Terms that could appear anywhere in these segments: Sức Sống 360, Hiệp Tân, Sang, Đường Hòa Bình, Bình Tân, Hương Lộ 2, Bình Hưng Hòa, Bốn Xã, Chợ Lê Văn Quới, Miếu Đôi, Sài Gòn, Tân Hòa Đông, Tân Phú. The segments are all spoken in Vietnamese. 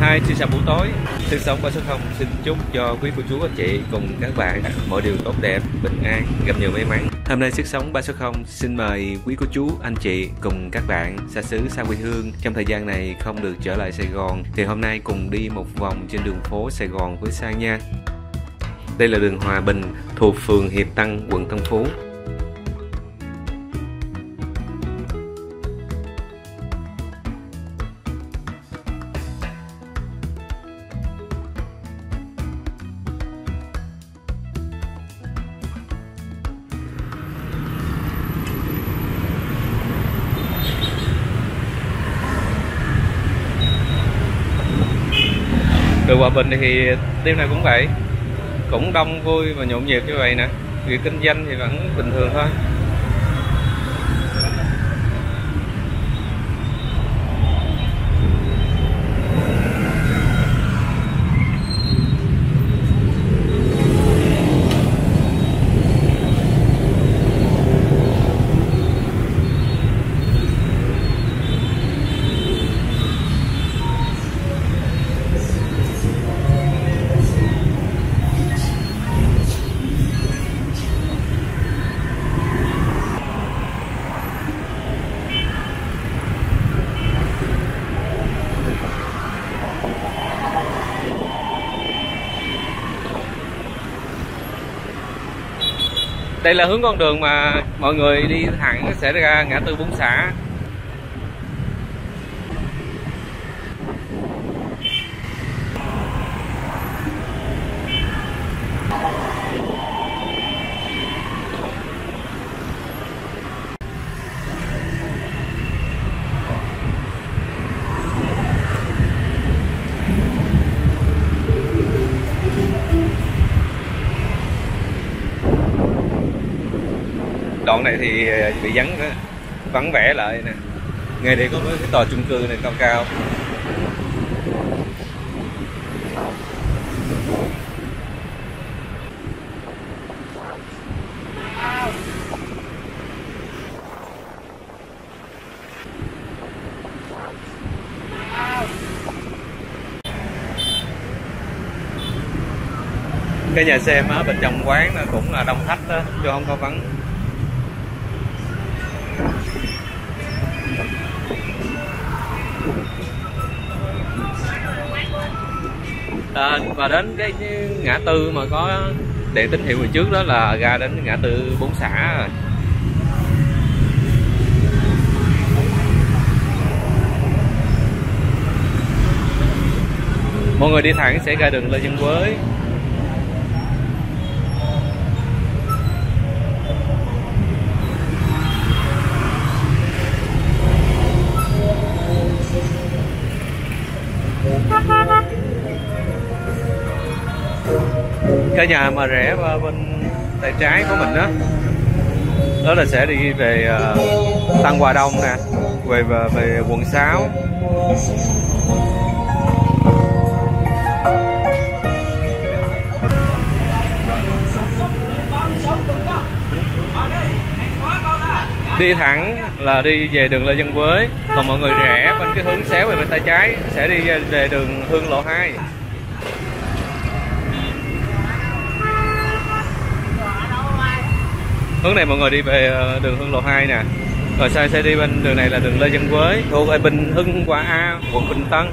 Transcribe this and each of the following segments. hai xin chào buổi tối. Sức Sống 360 xin chúc cho quý cô chú anh chị cùng các bạn mọi điều tốt đẹp, bình an, gặp nhiều may mắn. Hôm nay Sức Sống 360 xin mời quý cô chú anh chị cùng các bạn xa xứ xa quê hương trong thời gian này không được trở lại Sài Gòn thì hôm nay cùng đi một vòng trên đường phố Sài Gòn với Sang nha. Đây là đường Hòa Bình thuộc phường Hiệp Tân, quận Tân Phú. Đường Hòa Bình thì đêm nay cũng vậy, cũng đông vui và nhộn nhịp như vậy nè. Việc kinh doanh thì vẫn bình thường thôi. Đây là hướng con đường mà mọi người đi thẳng sẽ ra ngã tư Bốn Xã. Đoạn này thì bị vắng vẻ lại nè. Ngay đây có cái tòa chung cư này cao cao. Cái nhà xem ở bên trong quán cũng là đông khách đó, chứ không có vắng. Và đến cái ngã tư mà có đèn tín hiệu hồi trước đó là ra đến ngã tư Bốn Xã rồi. Mọi người đi thẳng sẽ ra đường Lê Văn Quới. Cái nhà mà rẽ qua bên tay trái của mình đó, đó là sẽ đi về Tân Hòa Đông nè, về quận 6. Đi thẳng là đi về đường Lê Văn Quới, còn mọi người rẽ bên cái hướng xéo về bên tay trái sẽ đi về đường Hương Lộ 2. Hướng này mọi người đi về đường Hương Lộ 2 nè. Rồi sau sẽ đi bên đường này là đường Lê Văn Quới, thuộc ở Bình Hưng Hòa A, quận Bình Tân.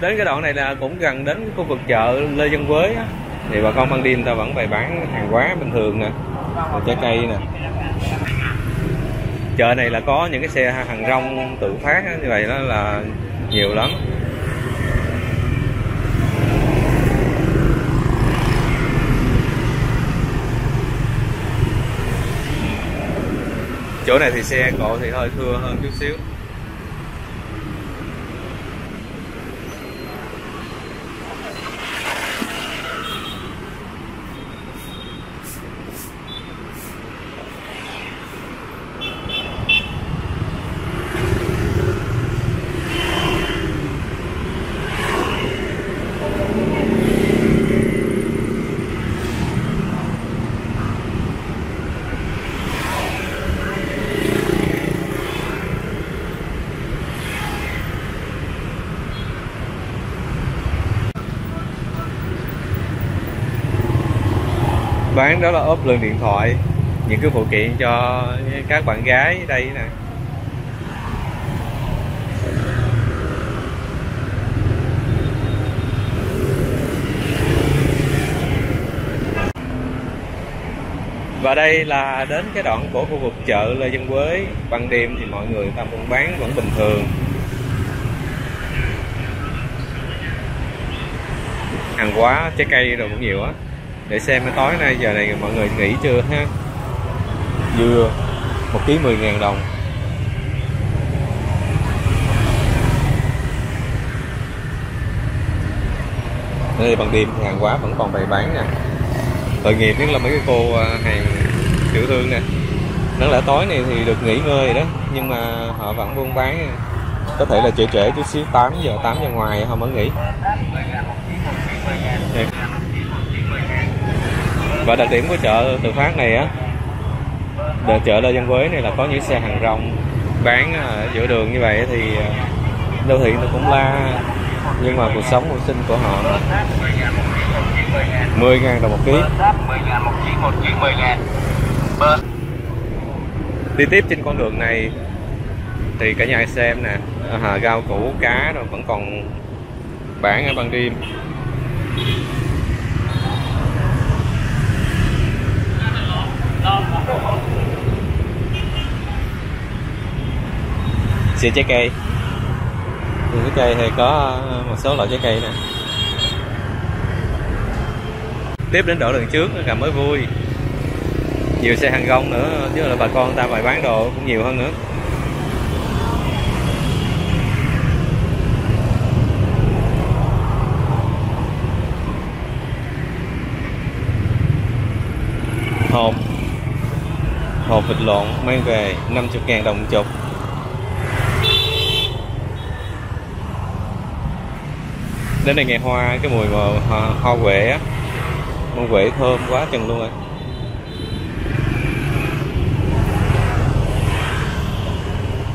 Đến cái đoạn này là cũng gần đến khu vực chợ Lê Văn Quới á, thì bà con ban đêm ta vẫn bày bán hàng hóa bình thường nè, trái cây nè. Chợ này là có những cái xe hàng rong tự phát á, như vậy đó là nhiều lắm. Chỗ này thì xe cộ thì hơi thưa hơn chút xíu. bán đó là ốp lưng điện thoại, những cái phụ kiện cho các bạn gái đây nè. Và đây là đến cái đoạn của khu vực chợ Lê Văn Quới. Ban đêm thì mọi người ta buôn bán vẫn bình thường. Hàng hóa, trái cây rồi cũng nhiều á. Để xem cái tối nay giờ này mọi người nghỉ chưa ha. Dưa 1 kg 10.000 đồng. Đây ban đêm hàng hóa vẫn còn bày bán nè. Tội nghiệp nhất là mấy cái cô hàng tiểu thương nè, đáng lẽ tối này thì được nghỉ ngơi đó, nhưng mà họ vẫn buôn bán. Có thể là trễ chút xíu, 8 giờ ngoài không mới nghỉ. Và đặc điểm của chợ Tự Phát này á, chợ Lê Văn Quới này là có những xe hàng rong bán ở giữa đường như vậy thì đô thị nó cũng la, nhưng mà cuộc sống mưu sinh của họ 10.000 đồng 1 kg. Đi tiếp trên con đường này thì cả nhà xem nè, rau củ cá rồi vẫn còn bán ở ban đêm. Xịt trái cây. Trái cây thì có một số loại trái cây nè. Tiếp đến đoạn đường trước là mới vui, nhiều xe hàng rong nữa, chứ là bà con ta bày bán đồ cũng nhiều hơn nữa. Hột vịt lộn mang về 50.000 đồng chục. Đến đây ngày hoa, cái mùi mà hoa quế á, con quế thơm quá chừng luôn rồi.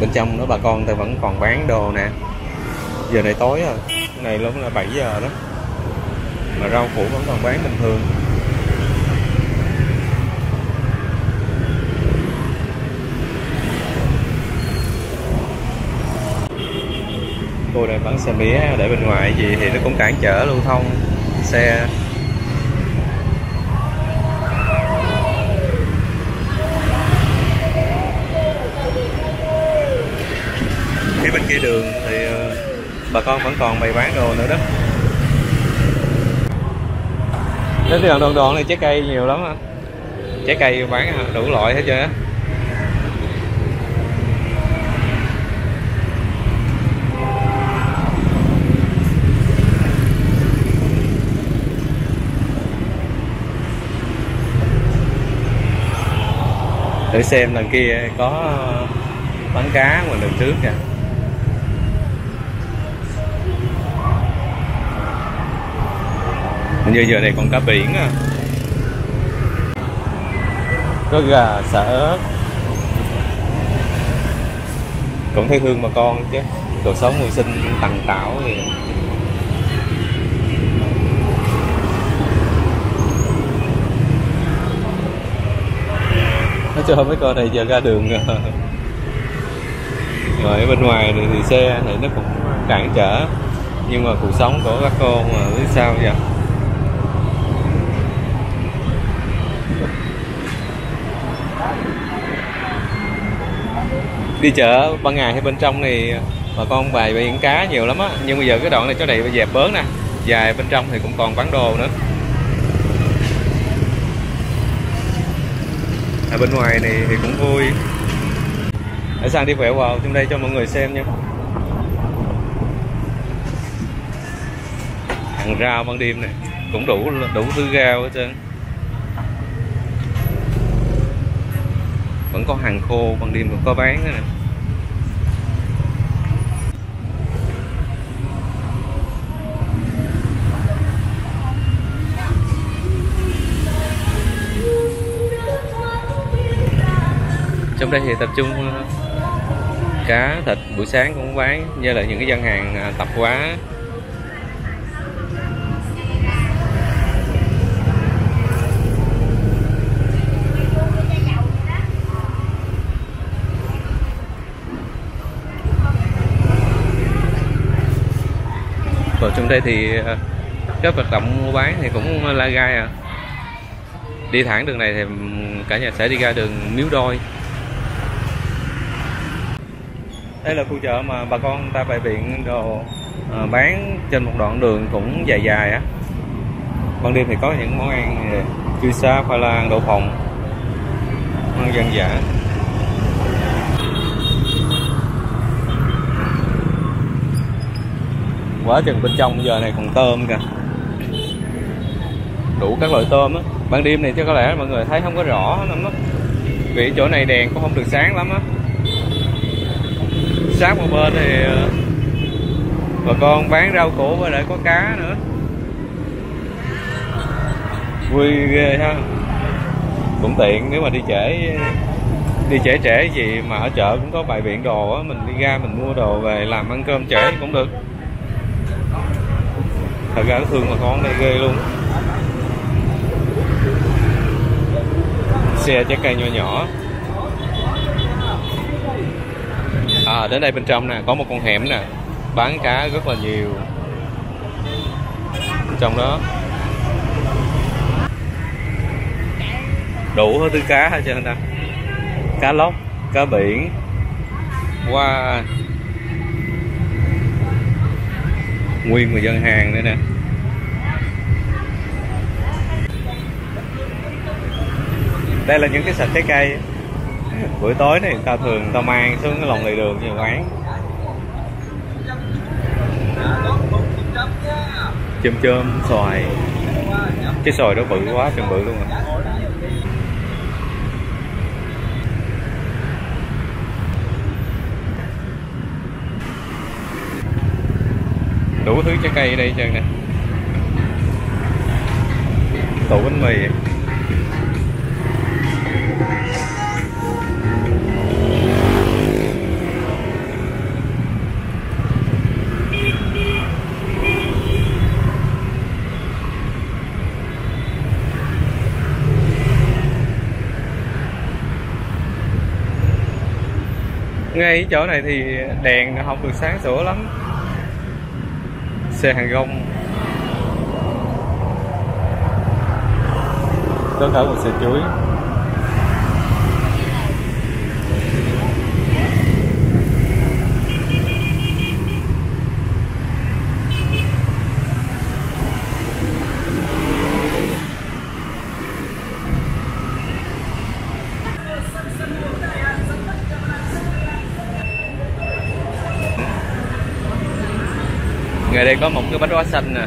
Bên trong đó bà con ta vẫn còn bán đồ nè. Giờ này tối rồi, cái này lúc là 7 giờ đó. Mà rau củ vẫn còn bán bình thường. Cô này bán xe mía để bên ngoài gì thì nó cũng cản trở lưu thông xe. Khi bên kia đường thì bà con vẫn còn bày bán đồ nữa đó. Đến đoạn này trái cây nhiều lắm anh. Trái cây bán đủ loại hết trơn á. Để xem đằng kia có bán cá ngoài đường trước kìa. Hình như giờ này còn cá biển à. Có gà, sả ớt. Cũng thấy thương bà con chứ. Cuộc sống mưu sinh tằn tảo thì cho mấy con này giờ ra đường rồi. Ở bên ngoài này thì xe thì nó cũng cản trở, nhưng mà cuộc sống của các cô mà biết sao vậy. Đi chợ ban ngày hay bên trong thì bà con bày biển cá nhiều lắm á, nhưng bây giờ cái đoạn này chỗ này dẹp bớt nè, dài bên trong thì cũng còn bán đồ nữa. Ở bên ngoài này thì cũng vui. Để sang đi quẹo vào trong đây cho mọi người xem nha. Hàng rau ban đêm này cũng đủ thứ rau hết trơn. Vẫn có hàng khô ban đêm cũng có bán nữa nè. Trong đây thì tập trung cá thịt, buổi sáng cũng bán, như là những cái gian hàng tạp hóa. Còn trong đây thì các hoạt động mua bán thì cũng la gai à. Đi thẳng đường này thì cả nhà sẽ đi ra đường Miếu Đôi. Đây là khu chợ mà bà con ta bày biện đồ bán trên một đoạn đường cũng dài dài á. Ban đêm thì có những món ăn chui sa, khoai lang, đậu phộng, món dân dã. Quá chừng bên trong giờ này còn tôm kìa, đủ các loại tôm á. Ban đêm này chắc có lẽ mọi người thấy không có rõ lắm á, vì chỗ này đèn cũng không được sáng lắm á. Sát một bên thì bà con bán rau củ với lại có cá nữa, vui ghê ha. Cũng tiện nếu mà đi trễ gì mà ở chợ cũng có bày biện đồ á, mình đi ra mình mua đồ về làm ăn cơm trễ cũng được. Thật ra thương bà con này ghê luôn. Xe trái cây nhỏ nhỏ. À, đến đây bên trong nè, có một con hẻm nè, bán cá rất là nhiều. Bên trong đó đủ hết thứ cá hết trơn ta. Cá lóc, cá biển. Wow. Nguyên người dân Hàn nữa nè. Đây là những cái sạp trái cây. Buổi tối này người ta thường người ta mang xuống cái lòng lề đường nhiều quán. Chôm chôm, xoài. Cái xoài đó bự quá, chừng bự luôn rồi. Đủ thứ trái cây ở đây trơn nè. Tủ bánh mì. Ngay chỗ này thì đèn không được sáng sủa lắm. Xe hàng gông. Có cả một xe chuối. Ngày đây có một cái bánh đóa xanh nè.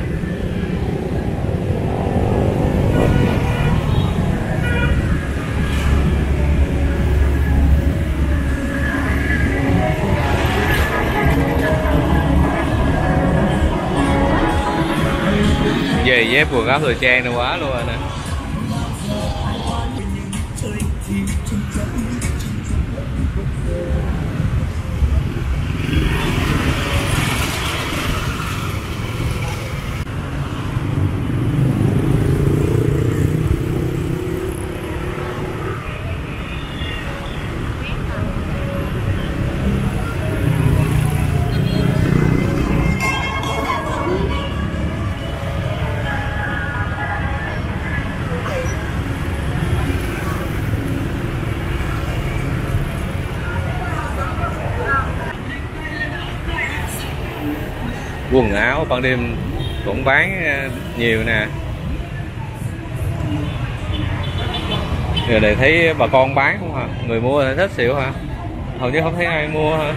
Giày dép quần áo thời trang nó quá luôn rồi nè. Quần áo ban đêm cũng bán nhiều nè. Giờ này thấy bà con bán không hả? Người mua thì thích xỉu hả? Hầu như không thấy ai mua hả?